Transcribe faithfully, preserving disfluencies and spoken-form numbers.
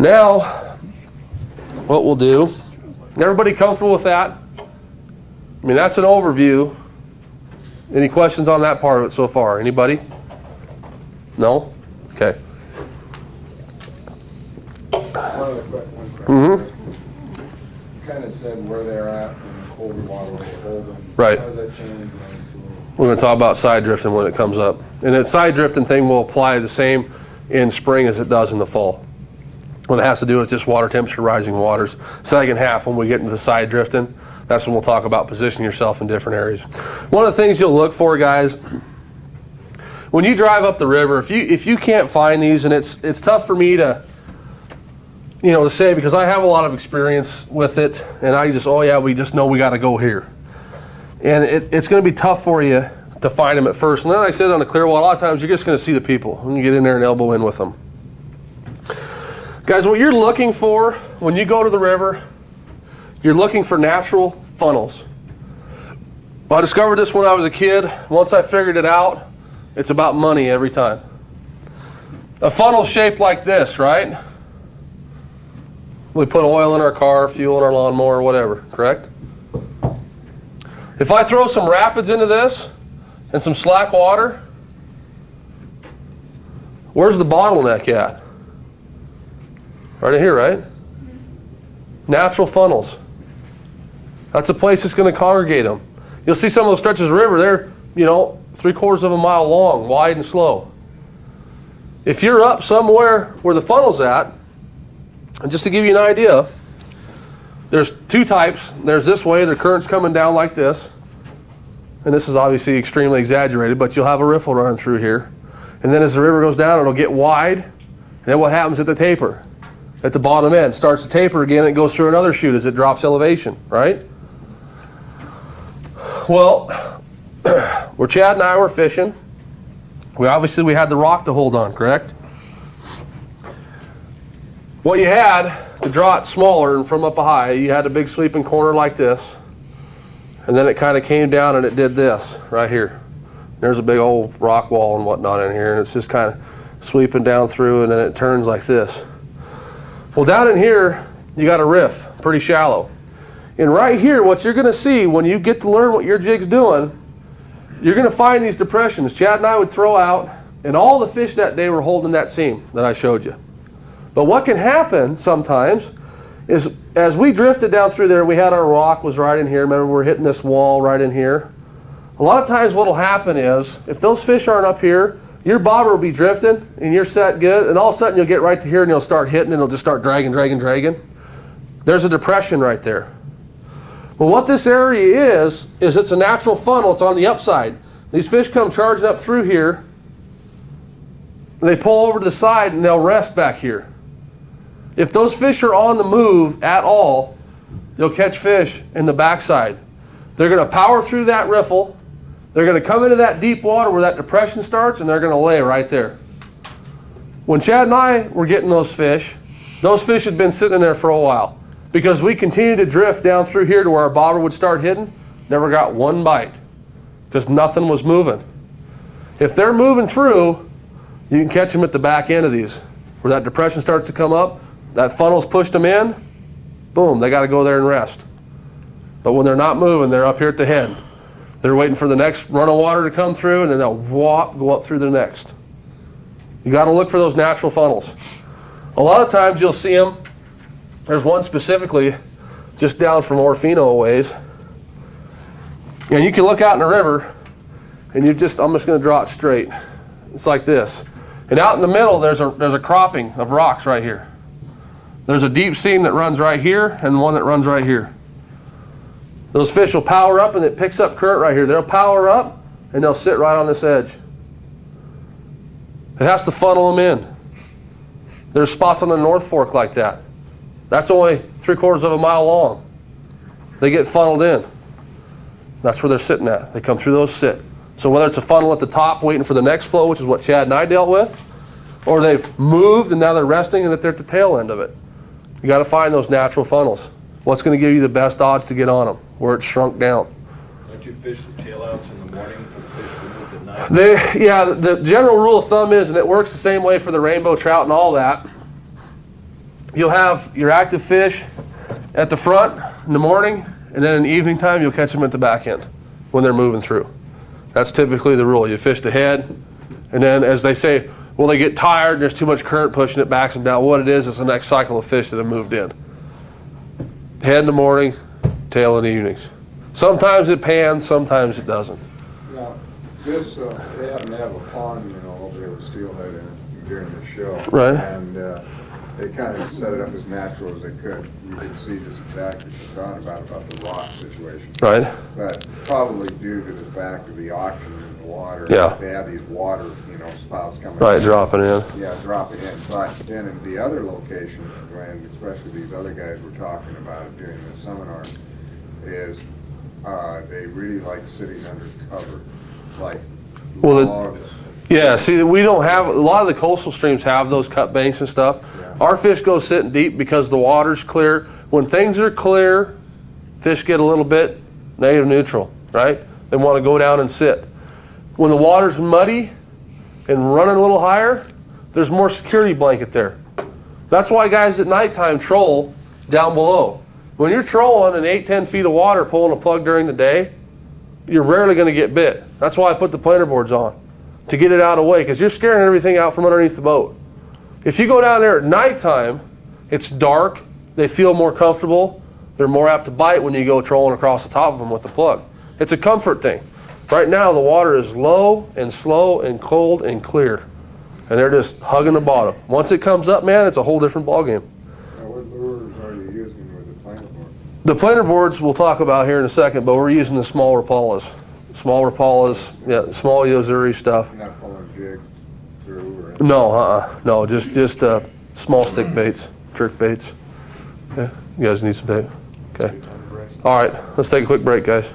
Now, what we'll do, everybody comfortable with that? I mean, that's an overview. Any questions on that part of it so far? Anybody? No? Okay. Mm-hmm. You kind of said where they're at and colder water will hold them. Right. How does that change? We're going to talk about side drifting when it comes up. And that side drifting thing will apply the same in spring as it does in the fall. What it has to do with just water temperature, rising waters. Second half, when we get into the side drifting, that's when we'll talk about positioning yourself in different areas. One of the things you'll look for, guys, when you drive up the river, if you if you can't find these, and it's it's tough for me to, you know, to say, because I have a lot of experience with it, and I just, oh yeah, we just know we got to go here. And it, it's going to be tough for you to find them at first. And then, like I said, on the Clearwater, a lot of times you're just going to see the people when you get in there and elbow in with them. Guys, what you're looking for when you go to the river, you're looking for natural funnels. I discovered this when I was a kid. Once I figured it out, it's about money every time. A funnel shaped like this, right? We put oil in our car, fuel in our lawnmower, whatever, correct? If I throw some rapids into this and some slack water, where's the bottleneck at? Right in here, right? Natural funnels. That's a place that's going to congregate them. You'll see some of those stretches of river, they're, you know, three quarters of a mile long, wide and slow. If you're up somewhere where the funnel's at, and just to give you an idea, there's two types. There's this way, the current's coming down like this. And this is obviously extremely exaggerated, but you'll have a riffle run through here. And then as the river goes down, it'll get wide. And then what happens at the taper? At the bottom end, starts to taper again, and it goes through another chute as it drops elevation, right? Well, where Chad and I were fishing, we obviously we had the rock to hold on, correct? What you had to draw it smaller and from up high, you had a big sweeping corner like this, and then it kind of came down and it did this right here. There's a big old rock wall and whatnot in here, and it's just kind of sweeping down through, and then it turns like this. Well, down in here, you got a riff, pretty shallow. And right here, what you're going to see when you get to learn what your jig's doing, you're going to find these depressions. Chad and I would throw out, and all the fish that day were holding that seam that I showed you. But what can happen sometimes is as we drifted down through there, we had our rock was right in here. Remember, we're hitting this wall right in here. A lot of times what will happen is if those fish aren't up here, your bobber will be drifting, and you're set good, and all of a sudden you'll get right to here, and you'll start hitting, and it'll just start dragging, dragging, dragging. There's a depression right there. Well, what this area is, is it's a natural funnel. It's on the upside. These fish come charging up through here. They pull over to the side, and they'll rest back here. If those fish are on the move at all, you'll catch fish in the backside. They're going to power through that riffle. They're going to come into that deep water where that depression starts, and they're going to lay right there. When Chad and I were getting those fish, those fish had been sitting in there for a while because we continued to drift down through here to where our bobber would start hitting. Never got one bite because nothing was moving. If they're moving through, you can catch them at the back end of these where that depression starts to come up. That funnel's pushed them in. Boom, they got to go there and rest. But when they're not moving, they're up here at the head. They're waiting for the next run of water to come through, and then they'll whop, go up through the next. You got to look for those natural funnels. A lot of times you'll see them. There's one specifically just down from Orfino a ways. And you can look out in the river, and you just, I'm just going to draw it straight. It's like this. And out in the middle, there's a, there's a cropping of rocks right here. There's a deep seam that runs right here and one that runs right here. Those fish will power up, and it picks up current right here. They'll power up, and they'll sit right on this edge. It has to funnel them in. There's spots on the North Fork like that. That's only three quarters of a mile long. They get funneled in. That's where they're sitting at. They come through those, sit. So whether it's a funnel at the top waiting for the next flow, which is what Chad and I dealt with, or they've moved and now they're resting and that they're at the tail end of it. You got to find those natural funnels. What's going to give you the best odds to get on them, where it's shrunk down? Don't you fish the tailouts in the morning for the fish that move at night? They, yeah, the general rule of thumb is, and it works the same way for the rainbow trout and all that, you'll have your active fish at the front in the morning, and then in the evening time you'll catch them at the back end when they're moving through. That's typically the rule. You fish the head, and then as they say, well, they get tired, there's too much current pushing it, backs them down. What it is is the next cycle of fish that have moved in. Head in the morning, tail in the evenings. Sometimes it pans, sometimes it doesn't. Now, this, uh, they happen to have a pond, you know, over there with steelhead in it during the show. Right. And uh, they kind of set it up as natural as they could. You could see just exactly what you're talking about, about the rock situation. Right. But probably due to the fact of the oxygen in the water. Yeah. They have these water, you know, spouts coming right, in. Right, dropping in. Yeah, dropping in. But then in the other location, and especially these other guys were talking about it during the seminar, is uh, they really like sitting under cover. Like well, the, yeah, see, we don't have, a lot of the coastal streams have those cut banks and stuff. Yeah. Our fish go sitting deep because the water's clear. When things are clear, fish get a little bit negative neutral, right? They want to go down and sit. When the water's muddy and running a little higher, there's more security blanket there. That's why guys at nighttime troll down below. When you're trolling in eight, ten feet of water pulling a plug during the day, you're rarely going to get bit. That's why I put the planer boards on, to get it out of the way, because you're scaring everything out from underneath the boat. If you go down there at nighttime, it's dark, they feel more comfortable, they're more apt to bite when you go trolling across the top of them with the plug. It's a comfort thing. Right now the water is low and slow and cold and clear, and they're just hugging the bottom. Once it comes up, man, it's a whole different ballgame. The planer boards we'll talk about here in a second, but we're using the small Rapalas. Small Rapalas, yeah, small Yozuri stuff. You're not pulling jigs through or anything? No, uh-uh. No, just, just uh, small stick baits, jerk baits. Yeah, you guys need some bait? Okay. All right, let's take a quick break, guys.